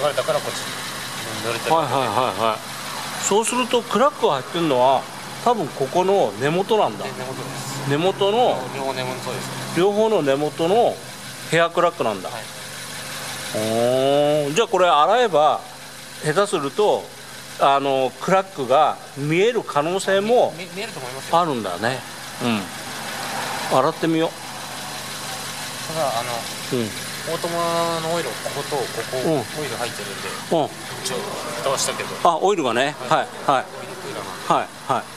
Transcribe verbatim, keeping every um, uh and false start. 流れたからこっちに濡れてる。はいはいはいはい。そうするとクラックが入ってるのは多分ここの根元なんだ。根元です。根元の両方根元そうです。両方の根元のヘアクラックなんだ、はい。おー、じゃあこれ洗えば下手するとあのクラックが見える可能性もあるんだね。うん、洗ってみよう。ただあの、うん、オートマのオイルをこことここ、うん、オイル入ってるんで、うん、一応蓋はしたけど、あ、オイルがね、はいはいはいはい、はいはい。